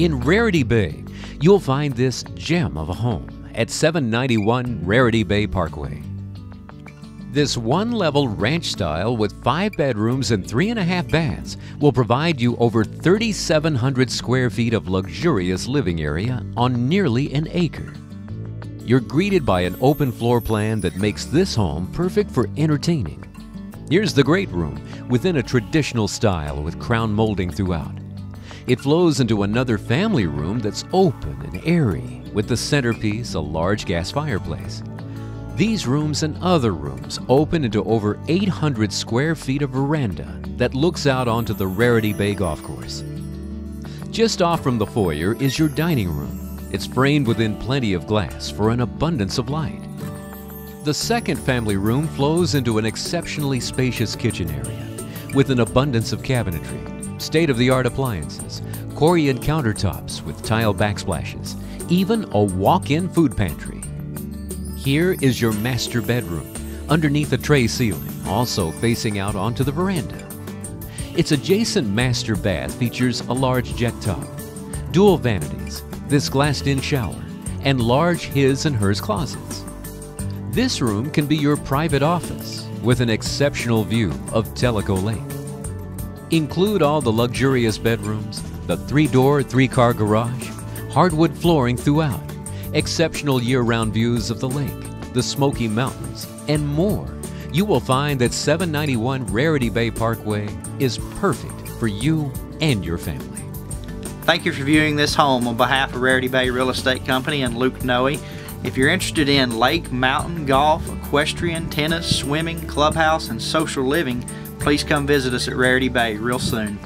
in Rarity Bay, you'll find this gem of a home at 791 Rarity Bay Parkway. This one-level ranch style with 5 bedrooms and 3.5 baths will provide you over 3,700 square feet of luxurious living area on nearly an acre. You're greeted by an open floor plan that makes this home perfect for entertaining. Here's the great room within a traditional style with crown molding throughout. It flows into another family room that's open and airy with the centerpiece, a large gas fireplace. These rooms and other rooms open into over 800 square feet of veranda that looks out onto the Rarity Bay Golf Course. Just off from the foyer is your dining room. It's framed within plenty of glass for an abundance of light. The second family room flows into an exceptionally spacious kitchen area with an abundance of cabinetry, state-of-the-art appliances, Corian countertops with tile backsplashes, even a walk-in food pantry. Here is your master bedroom, underneath a tray ceiling, also facing out onto the veranda. Its adjacent master bath features a large jet tub, dual vanities, this glassed-in shower, and large his and hers closets. This room can be your private office with an exceptional view of Tellico Lake. Include all the luxurious bedrooms, the 3-door, 3-car garage, hardwood flooring throughout, exceptional year-round views of the lake, the Smoky Mountains, and more. You will find that 791 Rarity Bay Parkway is perfect for you and your family. Thank you for viewing this home on behalf of Rarity Bay Real Estate Company and Luke Noe. If you're interested in lake, mountain, golf, equestrian, tennis, swimming, clubhouse, and social living, please come visit us at Rarity Bay real soon.